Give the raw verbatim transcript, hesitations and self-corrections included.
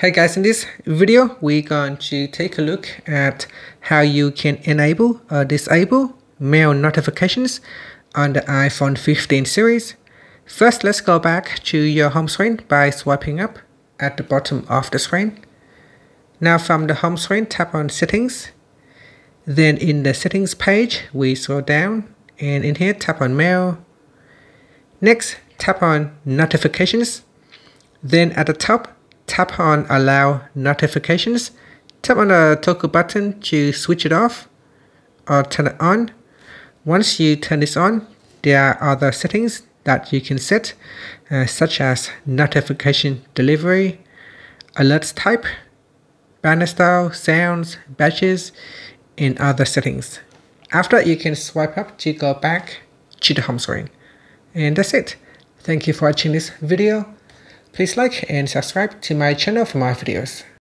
Hey guys, in this video we're going to take a look at how you can enable or disable mail notifications on the iPhone fifteen series. First, let's go back to your home screen by swiping up at the bottom of the screen. Now from the home screen, tap on Settings. Then in the Settings page, we scroll down and in here tap on Mail. Next, tap on Notifications. Then at the top, tap on Allow Notifications. Tap on the toggle button to switch it off or turn it on. Once you turn this on, there are other settings that you can set, uh, such as notification delivery, alerts type, banner style, sounds, badges, and other settings. After that, you can swipe up to go back to the home screen. And that's it. Thank you for watching this video. Please like and subscribe to my channel for more videos.